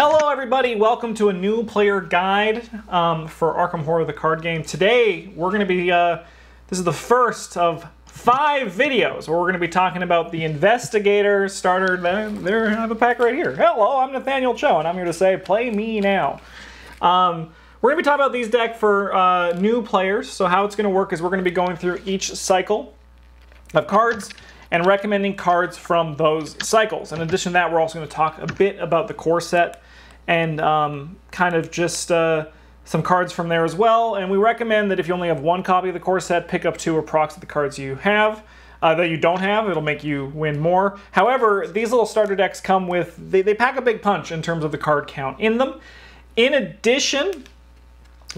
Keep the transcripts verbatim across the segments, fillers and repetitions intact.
Hello everybody, welcome to a new player guide um, for Arkham Horror: The Card Game. Today we're going to be, uh, this is the first of five videos where we're going to be talking about the Investigator starter. There, I have a pack right here. Hello, I'm Nathaniel Cho and I'm here to say, play me now. Um, we're going to be talking about these decks for uh, new players, so how it's going to work is we're going to be going through each cycle of cards and recommending cards from those cycles. In addition to that, we're also going to talk a bit about the core set and um, kind of just uh, some cards from there as well. And we recommend that if you only have one copy of the core set, pick up two or procs of the cards you have, uh, that you don't have. It'll make you win more. However, these little starter decks come with, they, they pack a big punch in terms of the card count in them. In addition,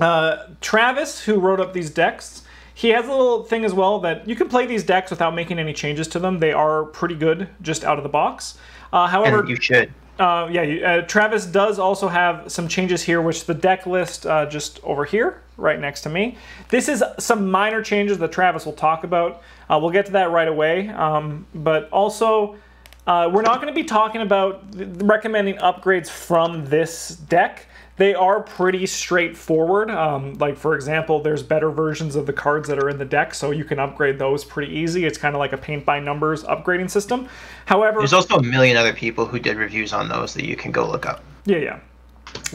uh, Travis, who wrote up these decks, he has a little thing as well that you can play these decks without making any changes to them. They are pretty good just out of the box. Uh, however, and you should. Uh, yeah, you, uh, Travis does also have some changes here, which the deck list uh, just over here, right next to me. This is some minor changes that Travis will talk about. Uh, we'll get to that right away. Um, but also, uh, we're not going to be talking about th recommending upgrades from this deck. They are pretty straightforward. Um, like, for example, there's better versions of the cards that are in the deck, so you can upgrade those pretty easy. It's kind of like a paint-by-numbers upgrading system. However, there's also a million other people who did reviews on those that you can go look up. Yeah, yeah.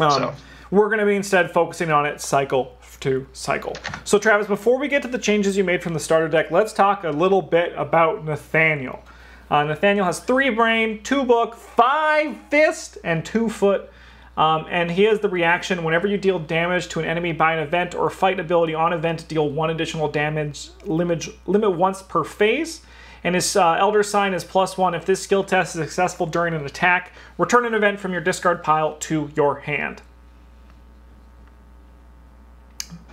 Um, so. We're going to be instead focusing on it cycle to cycle. So, Travis, before we get to the changes you made from the starter deck, let's talk a little bit about Nathaniel. Uh, Nathaniel has three brain, two book, five fist, and two foot. Um, and he has the reaction, whenever you deal damage to an enemy by an event or fight ability on event, deal one additional damage, limit, limit once per phase. And his uh, Elder Sign is plus one. If this skill test is successful during an attack, return an event from your discard pile to your hand.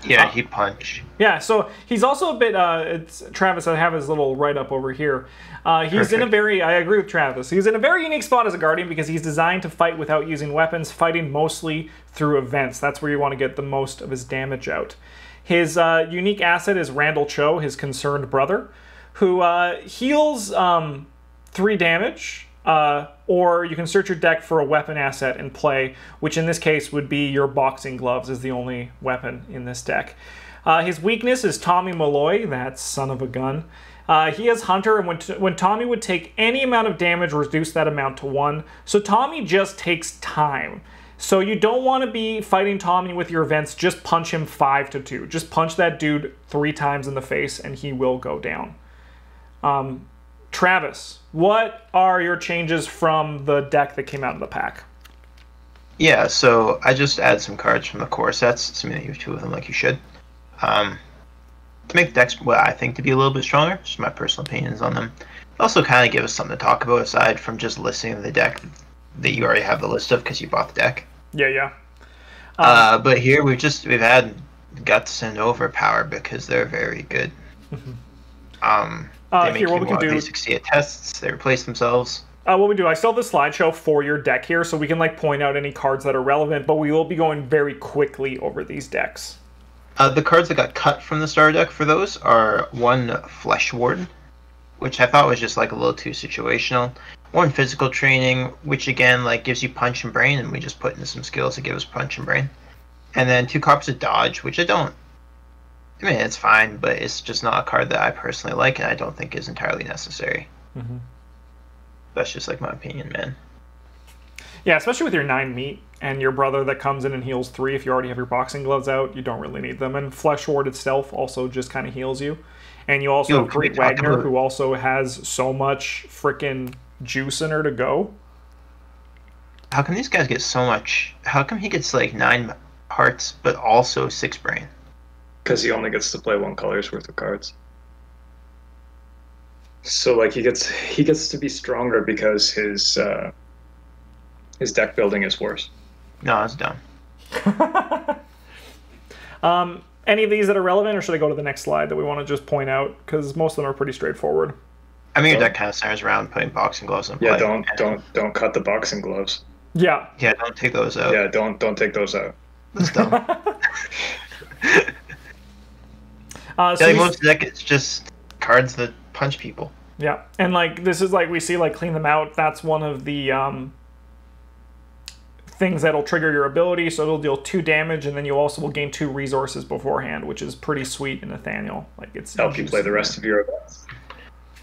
Yeah, he punched. Yeah, so he's also a bit, uh, it's Travis, I have his little write-up over here. Uh, he's Perfect. in a very, I agree with Travis, he's in a very unique spot as a Guardian because he's designed to fight without using weapons, fighting mostly through events. That's where you want to get the most of his damage out. His uh, unique asset is Randall Cho, his concerned brother, who uh, heals um, three damage, uh, or you can search your deck for a weapon asset and play, which in this case would be your boxing gloves is the only weapon in this deck. Uh, his weakness is Tommy Malloy, that son of a gun. Uh, he is Hunter, and when, when Tommy would take any amount of damage, reduce that amount to one. So Tommy just takes time. So you don't want to be fighting Tommy with your events, just punch him five to two. Just punch that dude three times in the face and he will go down. Um, Travis, what are your changes from the deck that came out of the pack? Yeah, so I just add some cards from the core sets. So I mean, you have two of them like you should. Um, to make the decks what I think to be a little bit stronger, just my personal opinions on them. Also kind of give us something to talk about aside from just listening to the deck that you already have the list of because you bought the deck. Yeah, yeah. Um, uh, but here we've just, we've had Guts and Overpower because they're very good. um... Uh, they make here, what we can do, they succeed at tests, they replace themselves. Uh, what we do, I still have the slideshow for your deck here, so we can like point out any cards that are relevant, but we will be going very quickly over these decks. Uh, the cards that got cut from the starter deck for those are one Flesh Warden, which I thought was just like a little too situational. One Physical Training, which again like gives you punch and brain, and we just put in some skills that give us punch and brain. And then two copies of Dodge, which I don't. I mean, it's fine, but it's just not a card that I personally like, and I don't think is entirely necessary. Mm-hmm. That's just like my opinion, man. Yeah, especially with your nine meat and your brother that comes in and heals three. If you already have your boxing gloves out, you don't really need them. And Flesh Ward itself also just kind of heals you. And you also Yo, have Greta Wagner, about... who also has so much freaking juice in her to go. How come these guys get so much? How come he gets like nine hearts, but also six brain? Because he only gets to play one color's worth of cards. So like he gets he gets to be stronger because his uh, his deck building is worse. No, that's dumb. um, any of these that are relevant, or should I go to the next slide that we want to just point out? Because most of them are pretty straightforward. I mean, your deck kind of centers around putting boxing gloves in play. Yeah, don't don't don't cut the boxing gloves. Yeah. Yeah, don't take those out. Yeah, don't don't take those out. That's dumb. Uh, so yeah, like most of the deck it's just cards that punch people. Yeah, and like this is like we see like clean them out. That's one of the um, things that'll trigger your ability, so it'll deal two damage, and then you also will gain two resources beforehand, which is pretty sweet in Nathaniel. Like, it's help you play the rest of your events.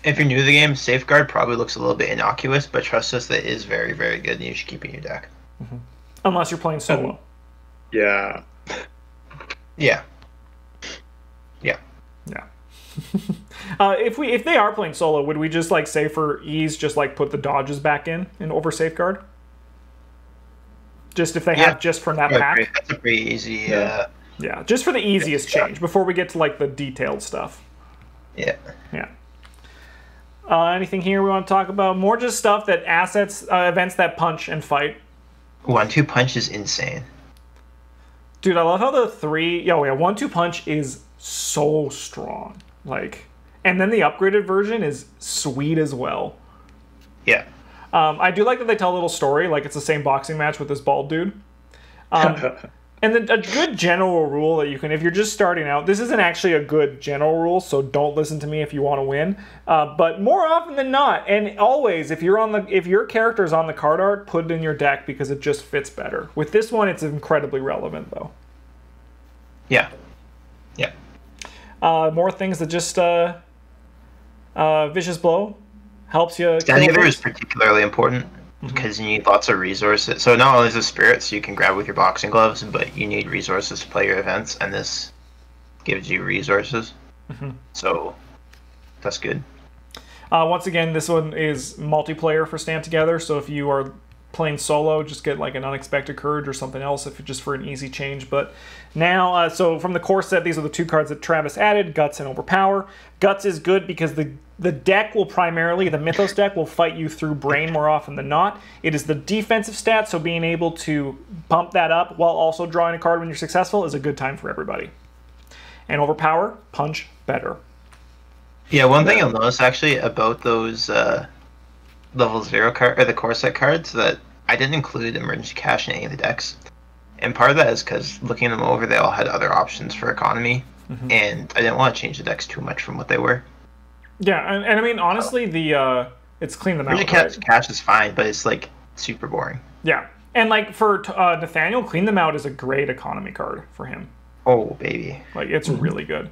If you're new to the game, Safeguard probably looks a little bit innocuous, but trust us, that is very, very good, and you should keep it in your deck. Mm-hmm. Unless you're playing solo. Um, yeah. Yeah. Yeah. Yeah. uh, if we if they are playing solo, would we just, like, say for ease, just, like, put the dodges back in and over Safeguard? Just if they yeah. have just from that yeah, pack? Great. That's a pretty easy... Uh, yeah, just for the easiest yeah. change before we get to, like, the detailed stuff. Yeah. Yeah. Uh, anything here we want to talk about? More just stuff that assets, uh, events that punch and fight. one two punch is insane. Dude, I love how the three... Yo, yeah, one two punch is so strong. Like, and then the upgraded version is sweet as well. Yeah. Um, I do like that they tell a little story. Like, it's the same boxing match with this bald dude. Um, and then a good general rule that you can... If you're just starting out... This isn't actually a good general rule, so don't listen to me if you want to win. Uh, but more often than not, and always, if you're on the if your character is on the card art, put it in your deck because it just fits better. With this one, it's incredibly relevant, though. Yeah. Yeah. Uh, more things that just uh, uh, Vicious Blow helps you. Skydiver is particularly important because mm-hmm. you need lots of resources. So not only is the spirit, so you can grab with your boxing gloves, but you need resources to play your events, and this gives you resources. Mm-hmm. So that's good. Uh, once again, this one is multiplayer for Stand Together. So if you are playing solo, just get like an Unexpected Courage or something else if just for an easy change. But now, uh, so from the core set, these are the two cards that Travis added, Guts and Overpower. Guts is good because the the deck will primarily, the Mythos deck, will fight you through Brain more often than not. It is the defensive stat, so being able to bump that up while also drawing a card when you're successful is a good time for everybody. And Overpower, punch better. Yeah, one thing you'll notice actually about those... Uh... level zero card or the core set cards that I didn't include emergency cash in any of the decks, and part of that is because looking them over, they all had other options for economy, mm-hmm. and I didn't want to change the decks too much from what they were. Yeah, and, and I mean honestly, so, the uh, it's clean them out. Emergency right? cash is fine, but it's like super boring. Yeah, and like for uh, Nathaniel, clean them out is a great economy card for him. Oh baby, like it's really good.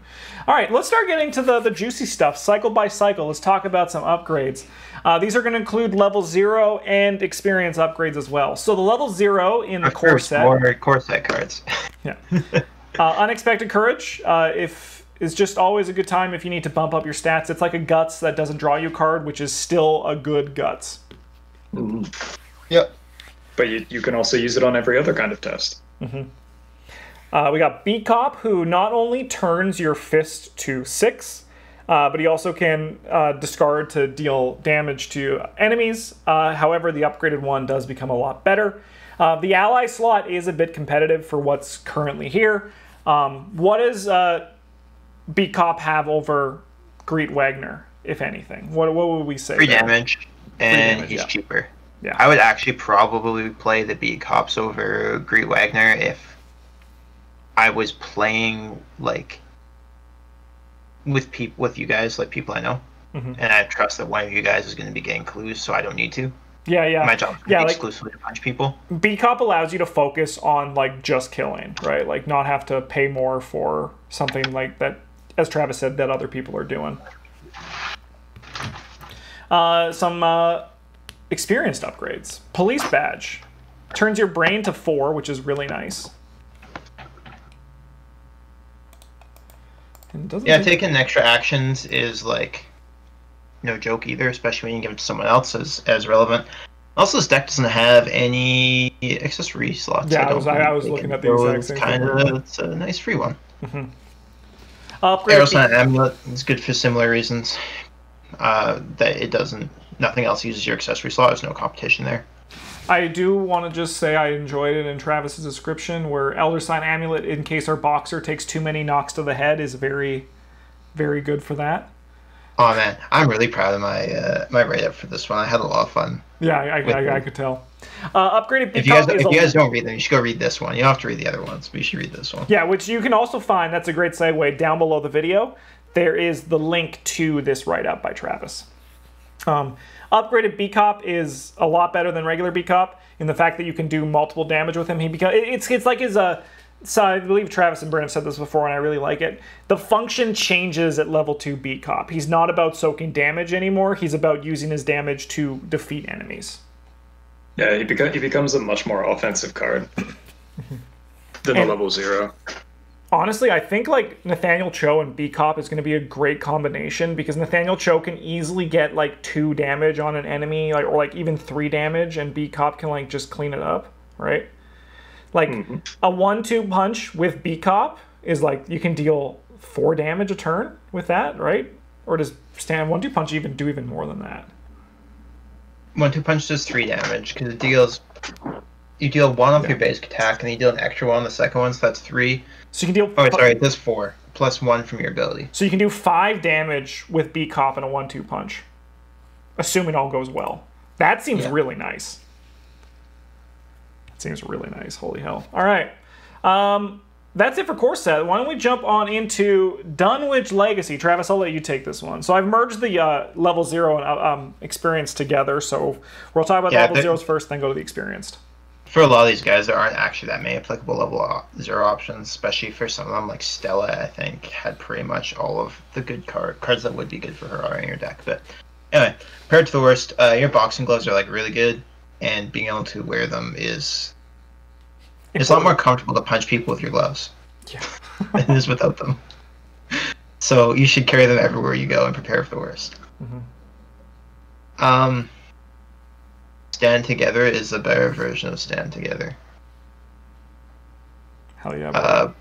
All right, let's start getting to the the juicy stuff. Cycle by cycle, let's talk about some upgrades. Uh, these are going to include level zero and experience upgrades as well. So the level zero in the core set, more core set cards. Yeah, uh, Unexpected Courage. Uh, if is just always a good time if you need to bump up your stats. It's like a Guts that doesn't draw you card, which is still a good Guts. Mm-hmm. Yep. But you you can also use it on every other kind of test. Mm-hmm. Uh, we got B-Cop, who not only turns your fist to six, uh, but he also can uh, discard to deal damage to enemies. Uh, however, the upgraded one does become a lot better. Uh, the ally slot is a bit competitive for what's currently here. Um, what does uh, B-Cop have over Greta Wagner, if anything? What, what would we say? Free there? damage, and Free damage, he's yeah. cheaper. Yeah. I would actually probably play the B-Cops over Greta Wagner if... I was playing like with people with you guys, like people I know, mm-hmm. and I trust that one of you guys is going to be getting clues, so I don't need to. Yeah, yeah. My job is yeah, like, exclusively to punch people. B-Cop allows you to focus on like just killing, right? Like not have to pay more for something like that, as Travis said, that other people are doing. Uh, some uh, experienced upgrades. Police Badge turns your brain to four, which is really nice. Yeah, taking extra actions is like no joke either, especially when you give it to someone else as, as relevant. Also, this deck doesn't have any accessory slots. Yeah, I, I was, I was looking at the exact same kind thing. Of, it's a nice free one. Mm-hmm. Aerosonic Amulet is good for similar reasons. Uh, that it doesn't, nothing else uses your accessory slot. There's no competition there. I do want to just say I enjoyed it in Travis's description where Elder Sign Amulet, in case our boxer takes too many knocks to the head, is very, very good for that. Oh, man. I'm really proud of my uh, my write-up for this one. I had a lot of fun. Yeah, I, I, I could tell. Uh, upgraded if you guys, if you guys don't read them, you should go read this one. You don't have to read the other ones, but you should read this one. Yeah, which you can also find. That's a great segue. Down below the video, there is the link to this write-up by Travis. Um, upgraded B-Cop is a lot better than regular B-Cop in the fact that you can do multiple damage with him. He becomes, it's, it's like his, uh, so I believe Travis and Brent have said this before, and I really like it. The function changes at level two B-Cop. He's not about soaking damage anymore. He's about using his damage to defeat enemies. Yeah, he, beca he becomes a much more offensive card than and, a level zero. Honestly, I think like Nathaniel Cho and B-Cop is going to be a great combination, because Nathaniel Cho can easily get like two damage on an enemy, like, or like even three damage, and B-Cop can like just clean it up, right? Like mm-hmm. a one two punch with B-Cop is like you can deal four damage a turn with that, right? Or does stand one two punch even do even more than that? one two punch does three damage because it deals. You deal one off yeah. your basic attack, and you deal an extra one on the second one, so that's three. So you can deal... Oh, sorry, that's four, plus one from your ability. So you can do five damage with B-Cop and a one two punch, assuming all goes well. That seems yeah. really nice. That seems really nice, holy hell. All right, um, that's it for core set. Why don't we jump on into Dunwich Legacy. Travis, I'll let you take this one. So I've merged the uh, level zero and um, experience together, so we'll talk about yeah, the level zeros first, then go to the experienced. For a lot of these guys, there aren't actually that many applicable level zero options, especially for some of them, like Stella, I think, had pretty much all of the good card, cards that would be good for her are in your deck. But anyway, compared to the worst, uh, your boxing gloves are like really good, and being able to wear them is... It's a lot more comfortable to punch people with your gloves yeah. than it is without them. So you should carry them everywhere you go and prepare for the worst. Mm-hmm. Um... Stand Together is a better version of Stand Together. Hell yeah. Uh,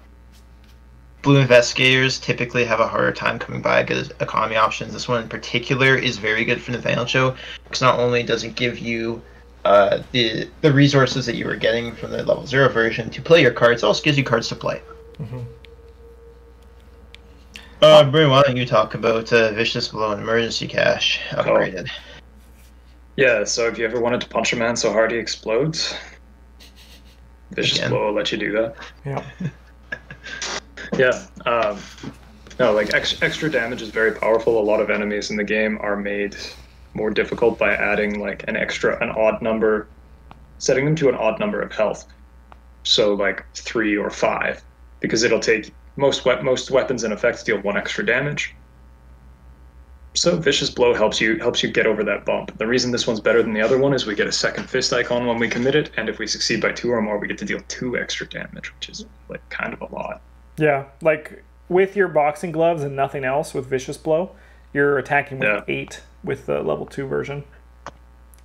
blue investigators typically have a harder time coming by good economy options. This one in particular is very good for Nathaniel Cho, because not only does it give you uh, the the resources that you were getting from the level zero version to play your cards, it also gives you cards to play. Mm-hmm. Uh, Brie, why don't you talk about uh, Vicious Blow and Emergency Cash upgraded? Oh. Yeah, so if you ever wanted to punch a man so hard he explodes, Vicious Again. Blow will let you do that. Yeah. yeah. Um, no, like ex extra damage is very powerful. A lot of enemies in the game are made more difficult by adding like an extra, an odd number, setting them to an odd number of health. So like three or five, because it'll take most we most weapons and effects deal one extra damage. So Vicious Blow helps you helps you get over that bump. The reason this one's better than the other one is we get a second fist icon when we commit it, and if we succeed by two or more, we get to deal two extra damage, which is like kind of a lot. Yeah, like with your boxing gloves and nothing else with Vicious Blow, you're attacking with yeah. eight with the level two version.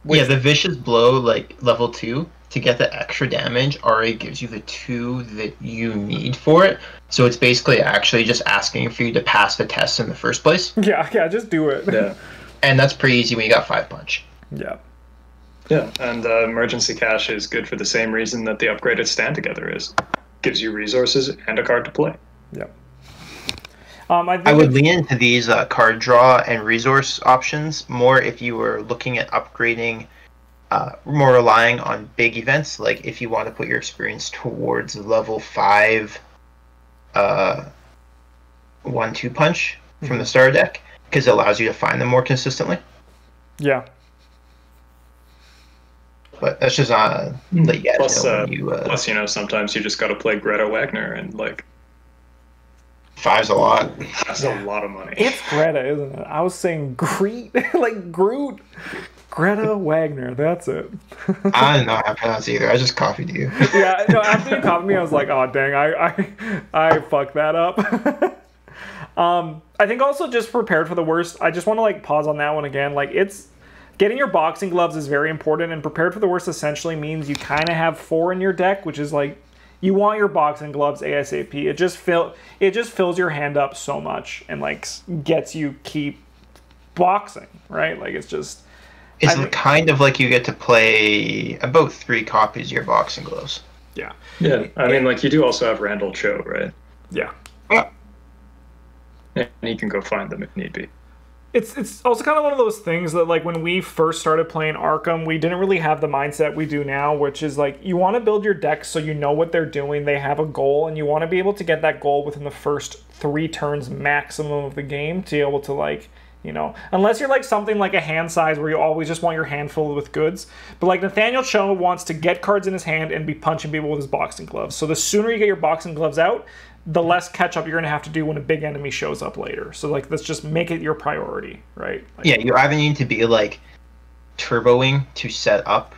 With yeah, the Vicious Blow, like level two, to get the extra damage already gives you the two that you need for it. So it's basically actually just asking for you to pass the test in the first place. Yeah, yeah, just do it. Yeah. And that's pretty easy when you got five punch. Yeah. Yeah, and uh, Emergency Cash is good for the same reason that the upgraded Stand Together is. Gives you resources and a card to play. Yeah. Um, I, think I would lean into these uh, card draw and resource options more if you were looking at upgrading, uh, more relying on big events. Like if you want to put your experience towards level five, uh, one two punch mm-hmm. from the starter deck, because it allows you to find them more consistently. Yeah. But that's just not that you Plus, know uh, you, uh, plus, you know, sometimes you just got to play Greta Wagner and like. Five's a lot. That's yeah. a lot of money. It's Greta, isn't it? I was saying Greet, like Groot. Greta Wagner, that's it. I don't know how to pronounce either. I just copied you. yeah, no, after you copied me, I was like, oh, dang, I I, I fucked that up. um, I think also just prepared for the worst. I just want to, like, pause on that one again. Like, it's... Getting your boxing gloves is very important, and prepared for the worst essentially means you kind of have four in your deck, which is, like, you want your boxing gloves ASAP. It just fill it just fills your hand up so much and like gets you keep boxing, right? Like it's just it's I, kind of like you get to play about three copies of your boxing gloves. Yeah. Yeah. I mean, like you do also have Randall Cho, right? Yeah. Yeah. And you can go find them if need be. It's it's also kind of one of those things that, like, when we first started playing Arkham, we didn't really have the mindset we do now, which is, like, you want to build your deck so you know what they're doing, they have a goal, and you want to be able to get that goal within the first three turns maximum of the game to be able to, like, you know? Unless you're like something like a hand size where you always just want your hand filled with goods. But like Nathaniel Cho wants to get cards in his hand and be punching people with his boxing gloves. So the sooner you get your boxing gloves out, the less catch up you're gonna have to do when a big enemy shows up later. So like, let's just make it your priority, right? Like, yeah, you're either need to be like turboing to set up,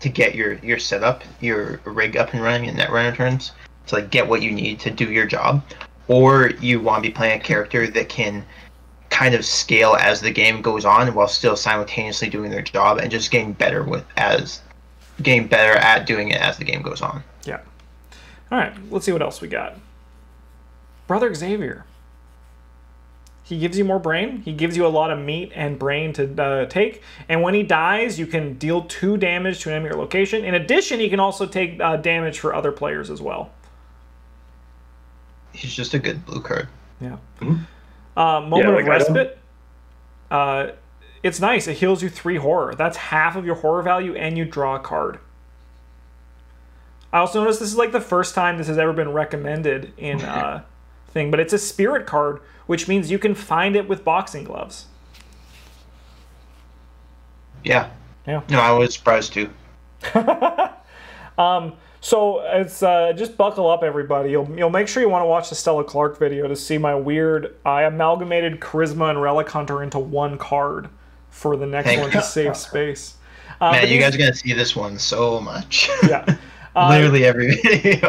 to get your your setup, your rig up and running in Netrunner terms, to like get what you need to do your job, or you want to be playing a character that can kind of scale as the game goes on while still simultaneously doing their job and just getting better with as getting better at doing it as the game goes on. Yeah. All right, let's see what else we got. Brother Xavier. He gives you more brain. He gives you a lot of meat and brain to uh, take. And when he dies, you can deal two damage to an enemy or location. In addition, he can also take uh, damage for other players as well. He's just a good blue card. Yeah. Mm-hmm. uh, moment yeah, like of respite. Uh, it's nice. It heals you three horror. That's half of your horror value, and you draw a card. I also noticed this is like the first time this has ever been recommended in uh, thing, but it's a spirit card, which means you can find it with boxing gloves. Yeah. Yeah. No, I was surprised too. um, so it's uh, just buckle up, everybody. You'll you'll make sure you want to watch the Stella Clark video to see my weird. I amalgamated Charisma and Relic Hunter into one card for the next Thank one God. to save space. Uh, Man, you these, guys are gonna see this one so much. Yeah. Literally every video.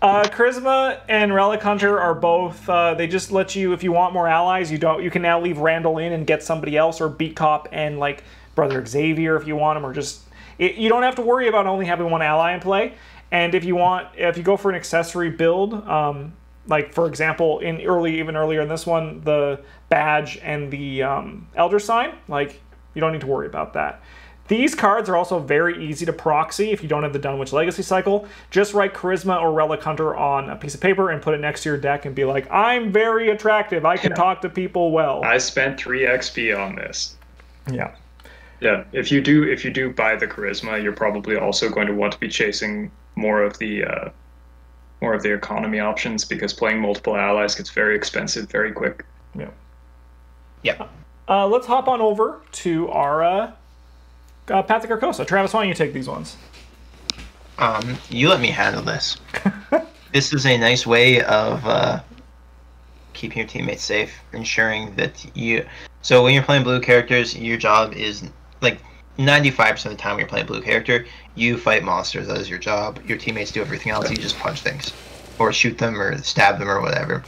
uh, Charisma and Relic Hunter are both. Uh, they just let you, if you want more allies, you don't. You can now leave Randall in and get somebody else, or Beat Cop and like Brother Xavier if you want them, or just it, you don't have to worry about only having one ally in play. And if you want, if you go for an accessory build, um, like for example, in early, even earlier in this one, the badge and the um, Elder Sign, like you don't need to worry about that. These cards are also very easy to proxy if you don't have the Dunwich Legacy cycle. Just write Charisma or Relic Hunter on a piece of paper and put it next to your deck and be like, I'm very attractive. I can yeah. talk to people well. I spent three X P on this. Yeah. Yeah. If you do if you do buy the Charisma, you're probably also going to want to be chasing more of the uh, more of the economy options, because playing multiple allies gets very expensive very quick. Yeah. Yeah. Uh, let's hop on over to our... Uh, Uh, Path to Carcosa. Travis, why don't you take these ones? Um, you let me handle this. This is a nice way of uh, keeping your teammates safe, ensuring that you... So when you're playing blue characters, your job is, like, ninety-five percent of the time when you're playing blue character, you fight monsters. That is your job. Your teammates do everything else. You just punch things. Or shoot them, or stab them, or whatever.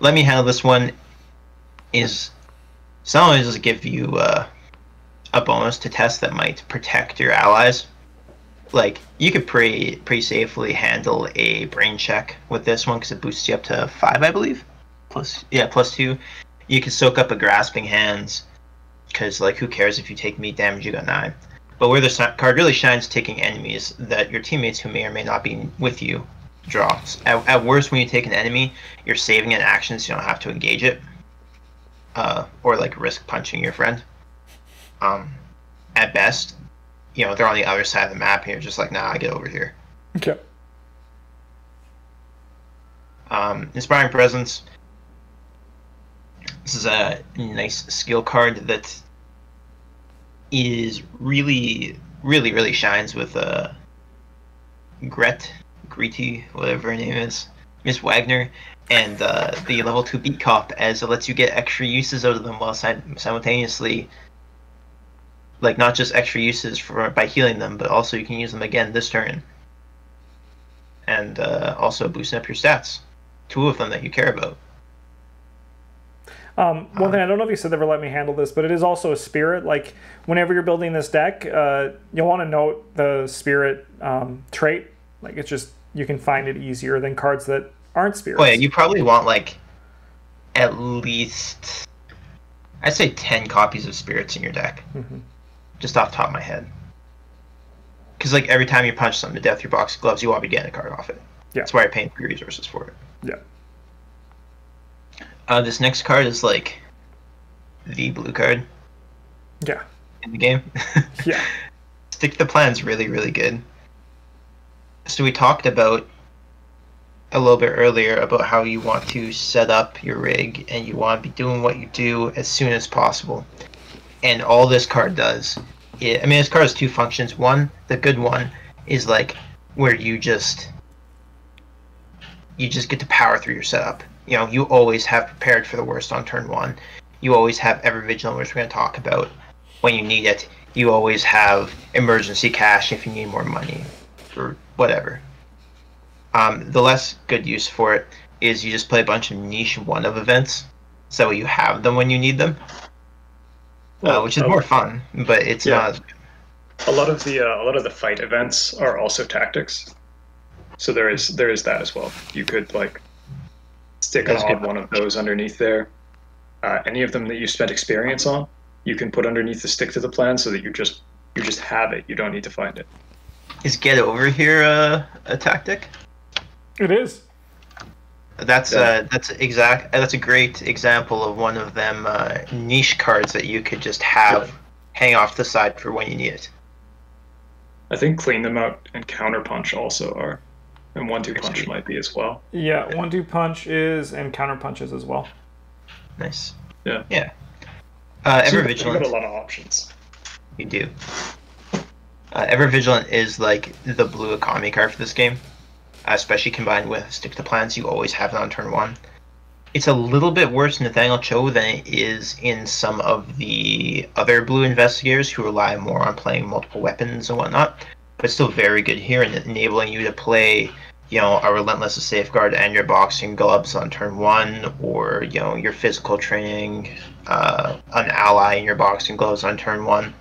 Let me handle this one is... So not only does it give you... Uh, a bonus to test that might protect your allies. Like, you could pretty pretty safely handle a brain check with this one because it boosts you up to five, I believe. Plus, yeah, plus two. You can soak up a grasping hands because, like, who cares if you take meat damage? You got nine. But where this card really shines, taking enemies that your teammates who may or may not be with you draw. At, at worst, when you take an enemy, you're saving an action so you don't have to engage it, uh, or like risk punching your friend. Um, at best, you know, they're on the other side of the map and you're just like, nah, I get over here. Okay. Um, Inspiring Presence. This is a nice skill card that is really, really, really shines with uh, Gret, Greety, whatever her name is, Miss Wagner, and uh, the level two Beat Cop, as it lets you get extra uses out of them while sim simultaneously... Like, not just extra uses for by healing them, but also you can use them again this turn. And uh, also boosting up your stats. Two of them that you care about. Um, one um, thing, I don't know if you said they ever let me handle this, but it is also a spirit. Like, whenever you're building this deck, uh, you'll want to note the spirit um, trait. Like, it's just, you can find it easier than cards that aren't spirits. Oh, yeah, you probably want, like, at least, I'd say ten copies of spirits in your deck. Mm-hmm. Just off the top of my head. Because, like, every time you punch something to death, your box of gloves, you want to be getting a card off it. Yeah. That's why you're paying three resources for it. Yeah. Uh, this next card is, like, the blue card. Yeah. In the game. Yeah. Stick to the Plan's really, really good. So we talked about a little bit earlier about how you want to set up your rig and you want to be doing what you do as soon as possible. And all this card does, it, I mean, this card has two functions. One, the good one, is like where you just you just get to power through your setup. You know, you always have prepared for the worst on turn one. You always have every vigilant, which we're going to talk about, when you need it. You always have emergency cash if you need more money or whatever. Um, the less good use for it is you just play a bunch of niche one-of events, so you have them when you need them, well, uh, which is um, more fun, but it's yeah. not as good. A lot of the uh, a lot of the fight events are also tactics, so there is there is that as well. You could like stick That's on one of those underneath there. Uh, any of them that you spent experience on, you can put underneath the stick to the plan, so that you just you just have it. You don't need to find it. Is get over here uh, a tactic? It is. That's yeah. uh, that's exact. That's a great example of one of them uh, niche cards that you could just have yeah. hang off the side for when you need it. I think clean them out and counterpunch also are, and one two punch might be as well. Yeah, one two punch is, and counterpunch is as well. Nice. Yeah. Yeah. Uh, Ever Vigilant. You've got a lot of options. You do. Uh, Ever Vigilant is like the blue economy card for this game. Uh, especially combined with Stick to Plans, you always have it on turn one. It's a little bit worse in Nathaniel Cho than it is in some of the other blue investigators who rely more on playing multiple weapons and whatnot, but still very good here in enabling you to play, you know, a Relentless, a Safeguard, and your Boxing Gloves on turn one, or, you know, your Physical Training, uh, an Ally in your Boxing Gloves on turn one,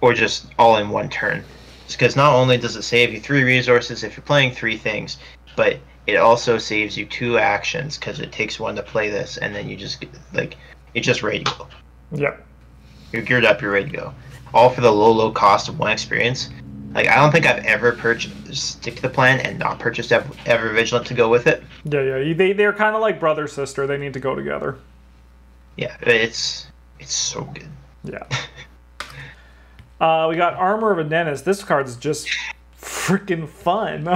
or just all in one turn. Because not only does it save you three resources if you're playing three things, but it also saves you two actions because it takes one to play this, and then you just get, like you're just ready to go. Yep. You're geared up. You're ready to go. All for the low, low cost of one experience. Like I don't think I've ever purchased Stick to the Plan and not purchased Ever, Ever Vigilant to go with it. Yeah, yeah. They they're kind of like brother sister. They need to go together. Yeah, it's it's so good. Yeah. Uh, we got Armor of a Dentist. This card's just freaking fun.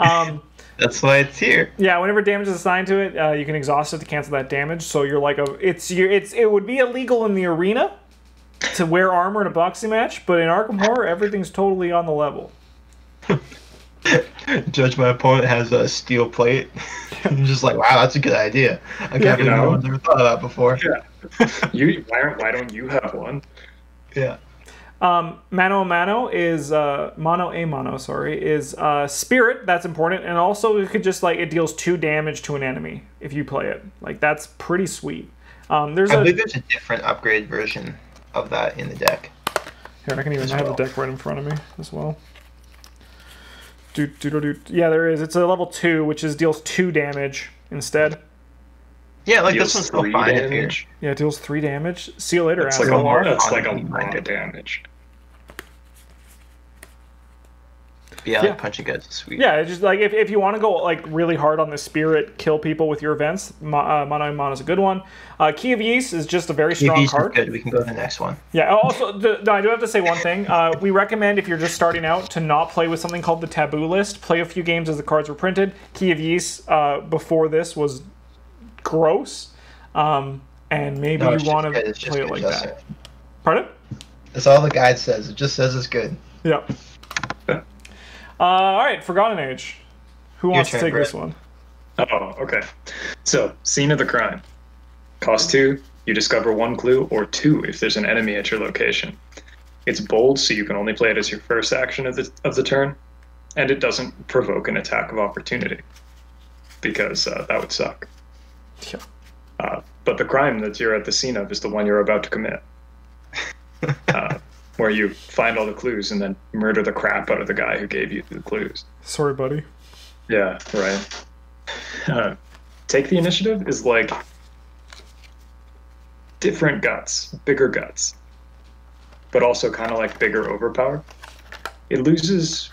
um, That's why it's here. Yeah, whenever damage is assigned to it, uh, you can exhaust it to cancel that damage. So you're like a, it's you it's it would be illegal in the arena to wear armor in a boxing match, but in Arkham Horror, everything's totally on the level. Judge, my opponent has a steel plate. I'm just like, wow, that's a good idea. I can't believe no one's ever thought of that before. Yeah. you why aren't why don't you have one? Yeah. Um, mano a mano is uh, mano a mano. Sorry, is uh, spirit. That's important, and also it could just like it deals two damage to an enemy if you play it. Like that's pretty sweet. Um, there's I a, believe there's a different upgrade version of that in the deck. Here, I can even I have well. the deck right in front of me as well. Do, do, do, do. Yeah, there is. It's a level two, which is deals two damage instead. Yeah, like deals this one's still fine damage. Here. Yeah, it deals three damage. See you later. It's like a lot. It's like a lot of damage. Yeah, yeah. Like punching guys is sweet. Yeah, it's just like if, if you want to go like really hard on the spirit, kill people with your events, Ma uh, Mono Mono is a good one. Uh, Key of Yeast is just a very Key strong of Yeast card. Is good. We can go to the next one. Yeah. Also, the, no, I do have to say one thing. Uh, we recommend if you're just starting out to not play with something called the Taboo List. Play a few games as the cards were printed. Key of Yeast uh, before this was gross, um, and maybe no, you want to play it like that. It. Pardon? That's all the guide says. It just says it's good. Yeah. Uh, all right, Forgotten Age. Who Your wants turn, to take Brett. This one? Oh, okay. So, scene of the crime. Cost two, you discover one clue, or two if there's an enemy at your location. It's bold, so you can only play it as your first action of the, of the turn, and it doesn't provoke an attack of opportunity, because uh, that would suck. Yeah. Uh, but the crime that you're at the scene of is the one you're about to commit. uh, Where you find all the clues and then murder the crap out of the guy who gave you the clues. Sorry, buddy. Yeah, right. Uh, take the Initiative is like different guts, bigger guts, but also kind of like bigger overpower. It loses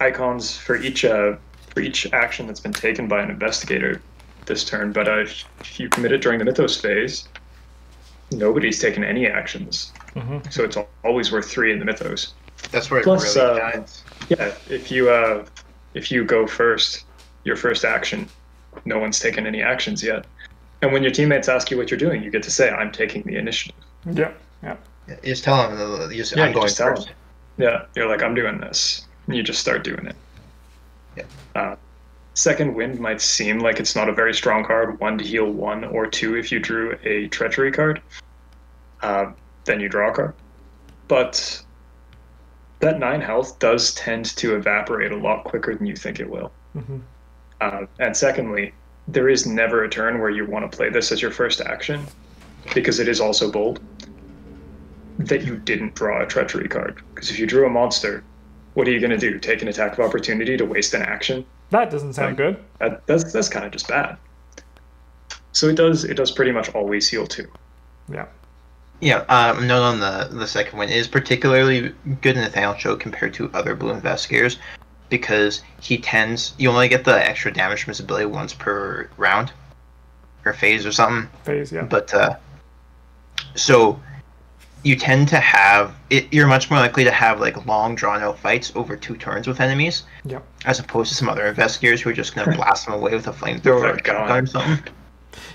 icons for each uh, for each action that's been taken by an investigator this turn. But uh, if you commit it during the Mythos phase, nobody's taken any actions. Mm-hmm. So it's always worth three in the Mythos. That's where it Plus, really uh, dies. Yeah, if you uh, if you go first, your first action. No one's taken any actions yet. And when your teammates ask you what you're doing, you get to say, I'm taking the initiative. Yeah, yeah. You just tell them, you say, yeah, I'm going first. Yeah, you're like, I'm doing this. And you just start doing it. Yeah. Uh, Second Wind might seem like it's not a very strong card, one to heal one or two if you drew a treachery card. Uh, then you draw a card. But that nine health does tend to evaporate a lot quicker than you think it will. Mm-hmm. Uh, and secondly, there is never a turn where you want to play this as your first action, because it is also bold, that you didn't draw a treachery card. Because if you drew a monster, what are you going to do? Take an attack of opportunity to waste an action? That doesn't sound like, good. That, that's that's kind of just bad. So it does it does pretty much always heal two. Yeah. Yeah, um, note on the, the second one, it is particularly good in Nathaniel Cho compared to other Blue Investigators, because he tends, you only get the extra damage from his ability once per round, or phase or something. Phase, yeah. But, uh, so, you tend to have, it, you're much more likely to have, like, long, drawn-out fights over two turns with enemies, yeah. As opposed to some other Investigators who are just going to blast them away with a flamethrower or a gun or something.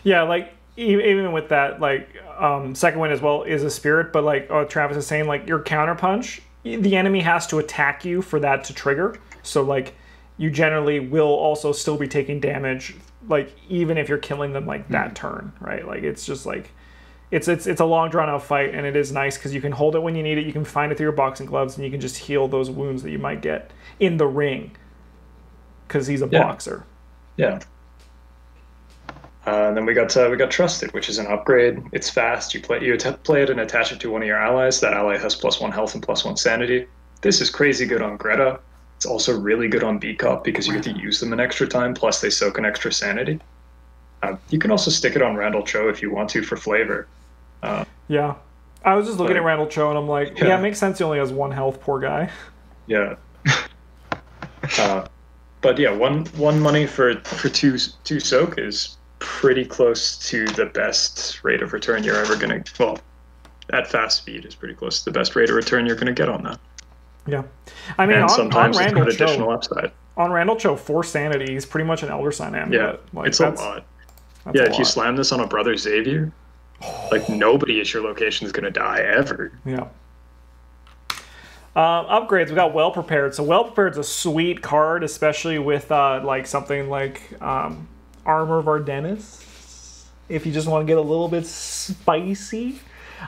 Yeah, like, even with that, like, um, second one as well is a spirit, but like oh, Travis is saying, like, your counterpunch, the enemy has to attack you for that to trigger. So, like, you generally will also still be taking damage, like, even if you're killing them, like, that mm-hmm. turn, right? Like, it's just, like, it's it's it's a long, drawn-out fight, and it is nice because you can hold it when you need it, you can find it through your boxing gloves, and you can just heal those wounds that you might get in the ring because he's a yeah. boxer. Yeah. Uh, and then we got uh, we got Trusted, which is an upgrade. It's fast. You play you play it and attach it to one of your allies. That ally has plus one health and plus one sanity. This is crazy good on Greta. It's also really good on B-Cop because you get to use them an extra time. Plus, they soak an extra sanity. Uh, you can also stick it on Randall Cho if you want to for flavor. Uh, yeah, I was just looking but, at Randall Cho and I'm like, yeah, yeah, it makes sense. He only has one health, poor guy. Yeah. uh, but yeah, one one money for for two two soak is pretty close to the best rate of return you're ever going to, well, at fast speed is pretty close to the best rate of return you're going to get on that. Yeah. I mean, and on, sometimes on Randall it's got additional Cho, upside. On Randall Cho, four sanity is pretty much an Elder Sign Amulet. Yeah, like, it's a lot. Yeah, a if lot. You slam this on a Brother Xavier, like, nobody at your location is going to die ever. Yeah. Um, upgrades, we got Well Prepared. So Well Prepared is a sweet card, especially with, uh, like, something like... Um, Armor of Ardennis, if you just want to get a little bit spicy.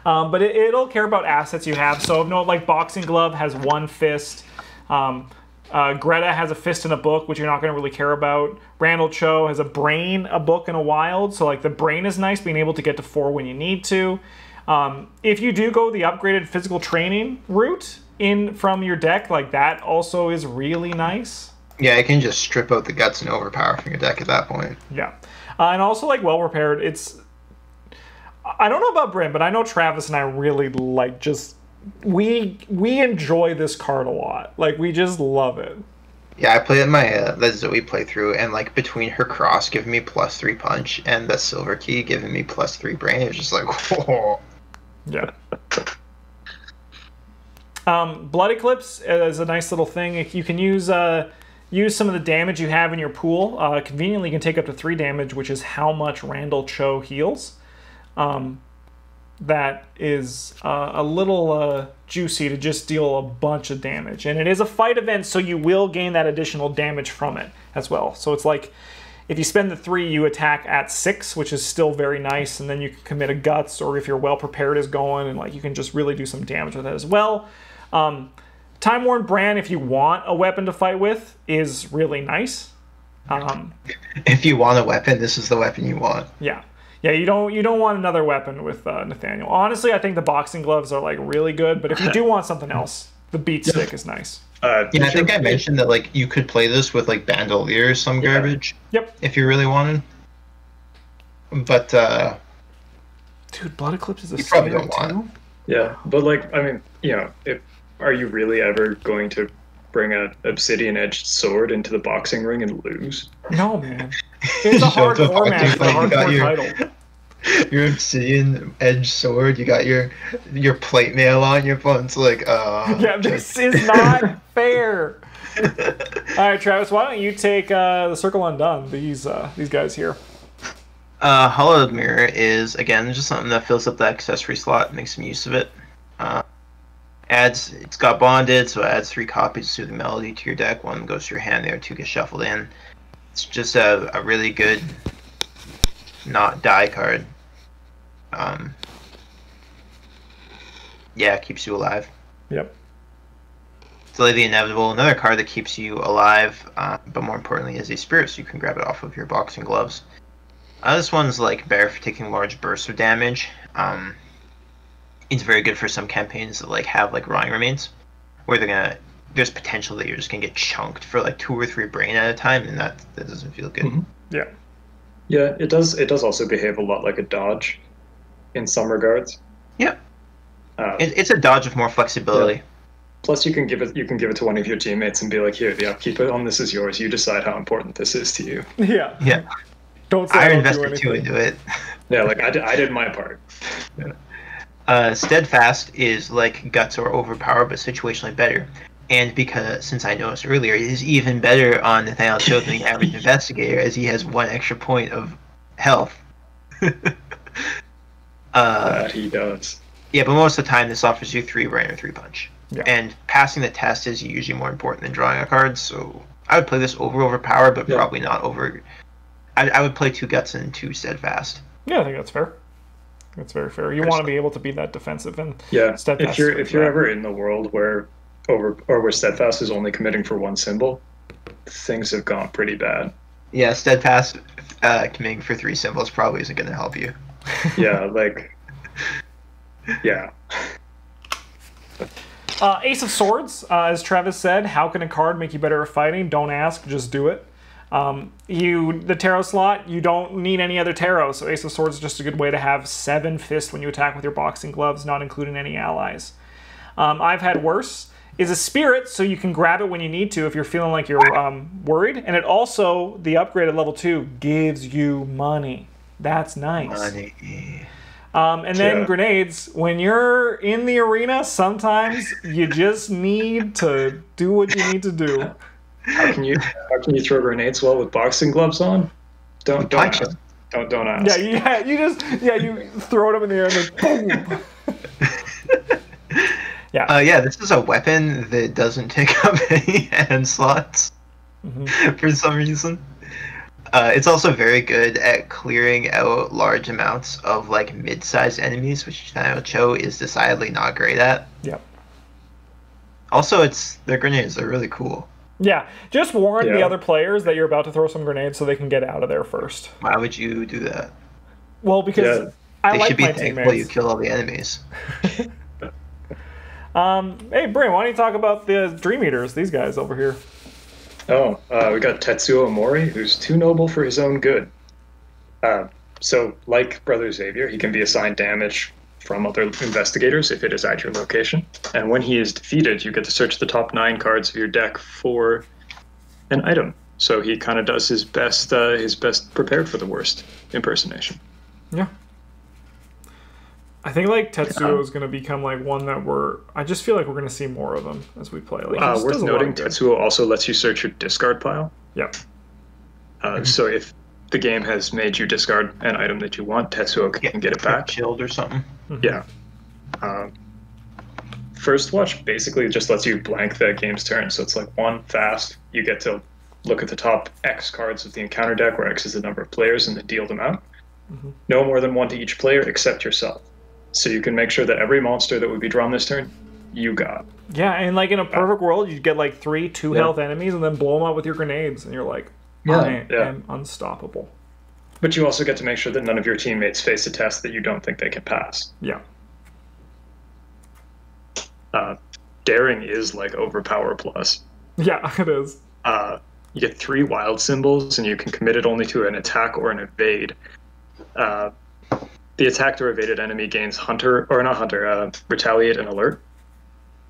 Um, but it, it'll care about assets you have. So, no, like, Boxing Glove has one fist. Um, uh, Greta has a fist and a book, which you're not going to really care about. Randall Cho has a brain, a book, and a wild. So, like, the brain is nice, being able to get to four when you need to. Um, if you do go the upgraded physical training route in from your deck, like, that also is really nice. Yeah, it can just strip out the guts and overpower from your deck at that point. Yeah. Uh, and also, like, Well Prepared, it's... I don't know about Brim, but I know Travis and I really like just... We we enjoy this card a lot. Like, we just love it. Yeah, I played my uh, that Zoe playthrough, and, like, between her cross giving me plus three punch and the silver key giving me plus three brain, it was just like, whoa. Yeah. um, Blood Eclipse is a nice little thing. If you can use... Uh, Use some of the damage you have in your pool. Uh, conveniently, you can take up to three damage, which is how much Randall Cho heals. Um, that is uh, a little uh, juicy to just deal a bunch of damage. And it is a fight event, so you will gain that additional damage from it as well. So it's like, if you spend the three, you attack at six, which is still very nice. And then you can commit a guts, or if you're Well Prepared is going, and like you can just really do some damage with that as well. Um, Time Worn Brand, if you want a weapon to fight with, is really nice. Um, if you want a weapon, this is the weapon you want. Yeah, yeah. You don't you don't want another weapon with uh, Nathaniel. Honestly, I think the boxing gloves are like really good, but if you do want something else, the beat yeah. stick is nice. Uh, yeah, I think I mentioned that like you could play this with like Bandolier or some yeah. garbage. Yep. If you really wanted. But uh, dude, Blood Eclipse is a probably don't want. Yeah, but like I mean, you know if. Are you really ever going to bring an obsidian-edged sword into the boxing ring and lose? No, man. It's a hardcore match. It's a hardcore you title. Your, your obsidian-edged sword. You got your your plate mail on. Your opponent's like, uh. Yeah, this is not fair. All right, Travis, why don't you take uh, the Circle Undone, these uh, these guys here. Uh, Hollowed Mirror is, again, just something that fills up that accessory slot and makes some use of it. Uh, adds, it's got bonded, so it adds three copies to the melody to your deck. One goes to your hand there, two get shuffled in. It's just a, a really good not die card. Um, yeah, it keeps you alive. Yep. Delay the Inevitable, another card that keeps you alive, uh, but more importantly is a spirit, so you can grab it off of your boxing gloves. Uh, this one's like better for taking large bursts of damage. Um, it's very good for some campaigns that like have like Rawing Remains, where they're gonna there's potential that you're just gonna get chunked for like two or three brain at a time, and that that doesn't feel good. Mm-hmm. Yeah, yeah, it does. It does also behave a lot like a dodge, in some regards. Yeah, um, it, it's a dodge with more flexibility. Yeah. Plus, you can give it you can give it to one of your teammates and be like, "Here, the upkeep on this is yours. You decide how important this is to you." Yeah. Yeah. Don't say I don't invested do too into it. Yeah, like I did, I did my part. Yeah. Uh, Steadfast is like Guts or Overpower, but situationally better. And because, since I noticed earlier, it is even better on Nathaniel Cho than the average investigator, as he has one extra point of health. uh, that he does. Yeah, but most of the time, this offers you three brain or three punch. Yeah. And passing the test is usually more important than drawing a card, so I would play this over Overpower, but yeah. probably not over... I, I would play two Guts and two Steadfast. Yeah, I think that's fair. That's very fair. You want to be able to be that defensive and yeah. Steadfast. If you're if you're ever in the world where over or where Steadfast is only committing for one symbol, things have gone pretty bad. Yeah, Steadfast uh, committing for three symbols probably isn't going to help you. Yeah, like yeah. Uh, Ace of Swords, uh, as Travis said, how can a card make you better at fighting? Don't ask, just do it. Um, you the tarot slot, you don't need any other tarot, so Ace of Swords is just a good way to have seven fists when you attack with your boxing gloves, not including any allies. Um, I've Had Worse is a spirit, so you can grab it when you need to if you're feeling like you're um, worried, and it also, the upgrade at level two, gives you money. That's nice. Money. Um, and then yeah. Grenades, when you're in the arena, sometimes you just need to do what you need to do. How can you how can you throw grenades well with boxing gloves on? Don't don't ask. don't don't ask. Yeah, yeah, you just yeah you throw it up in the air and then boom. Yeah. Uh, yeah, this is a weapon that doesn't take up any hand slots mm-hmm. for some reason. Uh, it's also very good at clearing out large amounts of like mid-sized enemies, which Nathaniel Cho is decidedly not great at. Yep. Also, it's their grenades. They're really cool. Yeah, just warn yeah. the other players that you're about to throw some grenades so they can get out of there first. Why would you do that? Well, because yeah. I they like should be my thankful teammates. You kill all the enemies. um, hey, Bryn, why don't you talk about the Dream Eaters, these guys over here? Oh, uh, we got Tetsuo Amori, who's too noble for his own good. Uh, so, like Brother Xavier, he can be assigned damage from other investigators if it is at your location. And when he is defeated, you get to search the top nine cards of your deck for an item. So he kind of does his best uh, his best prepared for the worst impersonation. Yeah. I think like Tetsuo yeah. is going to become like one that we're... I just feel like we're going to see more of them as we play. Like, uh, worth noting, Tetsuo also lets you search your discard pile. Yeah. Uh, mm-hmm. So if the game has made you discard an item that you want, Tetsuo can yeah, get it back. Shield or something. Mm-hmm. Yeah. Um, First Watch basically just lets you blank the game's turn. So it's like one fast. You get to look at the top X cards of the encounter deck, where X is the number of players, and then deal them out. Mm-hmm. No more than one to each player except yourself. So you can make sure that every monster that would be drawn this turn, you got. Yeah, and like in a perfect world, you'd get like three two yeah. health enemies and then blow them up with your grenades. And you're like... Yeah, I am yeah. unstoppable. But you also get to make sure that none of your teammates face a test that you don't think they can pass. Yeah. Uh, daring is like Overpower plus. Yeah, it is. Uh, you get three wild symbols, and you can commit it only to an attack or an evade. Uh, the attacked or evaded enemy gains hunter, or not hunter, uh, retaliate and alert.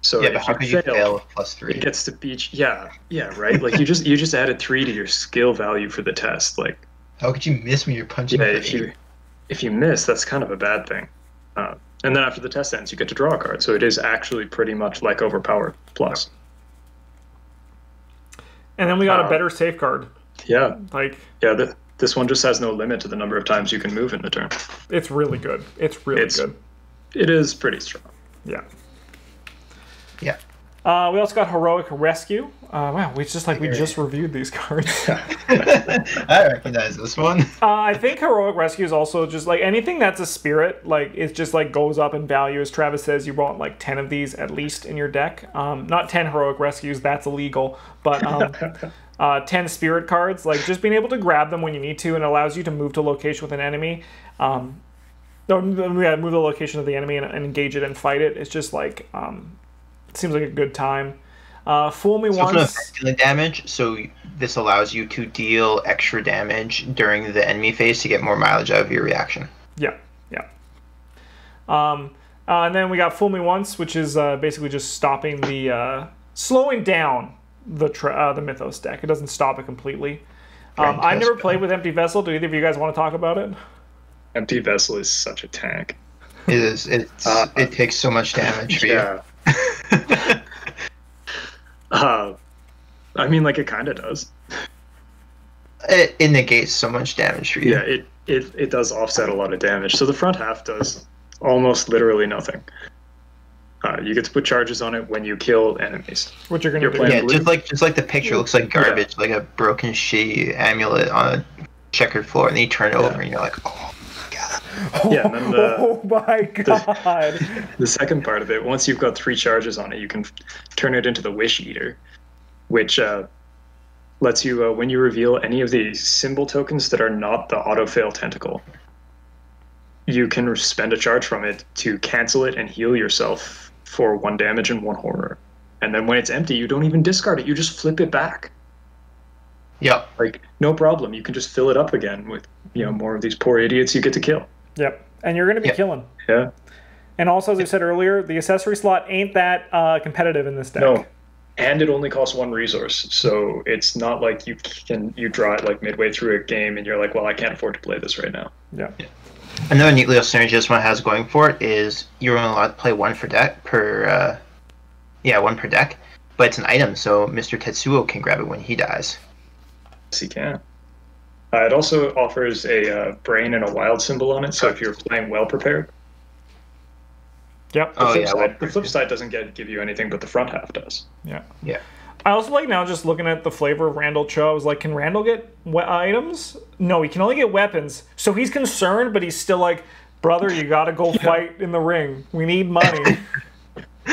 So yeah, but how could you fail with plus three? It gets to beach. Yeah, yeah, right. Like you just you just added three to your skill value for the test. Like, how could you miss when you're punching? Yeah, if you if you miss, that's kind of a bad thing. Uh, and then after the test ends, you get to draw a card. So it is actually pretty much like Overpower plus. And then we got um, a better safeguard. Yeah. Like. Yeah. The, this one just has no limit to the number of times you can move in a turn. It's really good. It's really it's, good. It is pretty strong. Yeah. Yeah. Uh, we also got Heroic Rescue. Uh, wow, we just like we just reviewed these cards. I recognize this one. uh, I think Heroic Rescue is also just like anything that's a spirit, like it just like goes up in value. As Travis says, you want like ten of these at least in your deck. Um, not ten Heroic Rescues, that's illegal. But um, uh, ten spirit cards, like just being able to grab them when you need to, and it allows you to move to location with an enemy. Um, no, yeah, move the location of the enemy and, and engage it and fight it. It's just like. Um, Seems like a good time. Uh, fool me so once. The damage. So this allows you to deal extra damage during the enemy phase to get more mileage out of your reaction. Yeah, yeah. Um, uh, and then we got Fool Me Once, which is uh, basically just stopping the uh, slowing down the tra uh, the Mythos deck. It doesn't stop it completely. Um, I never played with Empty Vessel. Do either of you guys want to talk about it? Empty Vessel is such a tank. It is. It's, uh, it takes so much damage. For yeah. You. uh, I mean, like it kind of does. It, it negates so much damage for you. Yeah, it, it it does offset a lot of damage. So the front half does almost literally nothing. Uh, you get to put charges on it when you kill enemies. What you're gonna play? Yeah, blue. just like just like the picture looks like garbage, yeah. Like a broken shitty amulet on a checkered floor, and then you turn it yeah. over, and you're like, oh. Yeah, and then the, oh my god! The, the second part of it, once you've got three charges on it, you can turn it into the Wish Eater, which uh, lets you, uh, when you reveal any of the symbol tokens that are not the auto-fail tentacle, you can spend a charge from it to cancel it and heal yourself for one damage and one horror. And then when it's empty, you don't even discard it, you just flip it back. Yeah. Like, no problem. You can just fill it up again with, you know, more of these poor idiots you get to kill. Yep. And you're going to be yep. killing. Yeah. And also, as we said earlier, the accessory slot ain't that uh, competitive in this deck. No. And it only costs one resource. So it's not like you can you draw it like midway through a game and you're like, well, I can't afford to play this right now. Yeah. yeah. Another neat little synergy this one has going for it is you're only allowed to play one per deck per, uh, yeah, one per deck. But it's an item, so Mister Tetsuo can grab it when he dies. Yes, he can. Uh, it also offers a uh, brain and a wild symbol on it, so if you're playing well prepared. Yep. The, oh, flip, yeah, side, well the flip side doesn't get give you anything, but the front half does. Yeah. Yeah. I also like now just looking at the flavor of Randall Cho. I was like, can Randall get we items? No, he can only get weapons. So he's concerned, but he's still like, brother, you gotta go yeah. fight in the ring. We need money.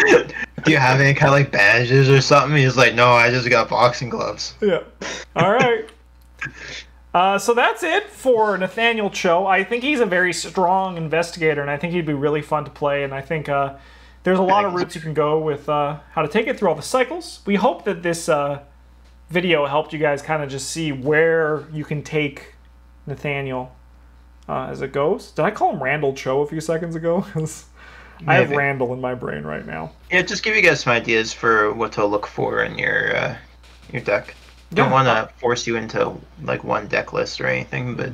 Do you have any kind of like bandages or something? He's like, no, I just got boxing gloves. Yeah. All right. Uh, so that's it for Nathaniel Cho. I think he's a very strong investigator, and I think he'd be really fun to play. And I think uh, there's a lot of routes you can go with uh, how to take it through all the cycles. We hope that this uh, video helped you guys kind of just see where you can take Nathaniel uh, as it goes. Did I call him Randall Cho a few seconds ago? Maybe. I have Randall in my brain right now. Yeah, just give you guys some ideas for what to look for in your uh, your deck. Don't yeah. want to force you into like one deck list or anything, but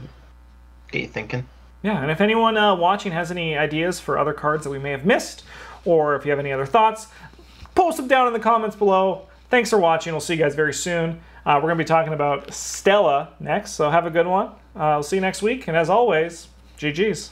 get you thinking. Yeah, and if anyone uh, watching has any ideas for other cards that we may have missed, or if you have any other thoughts, post them down in the comments below. Thanks for watching. We'll see you guys very soon. Uh, we're going to be talking about Stella next, so have a good one. Uh, we'll see you next week, and as always, G G's.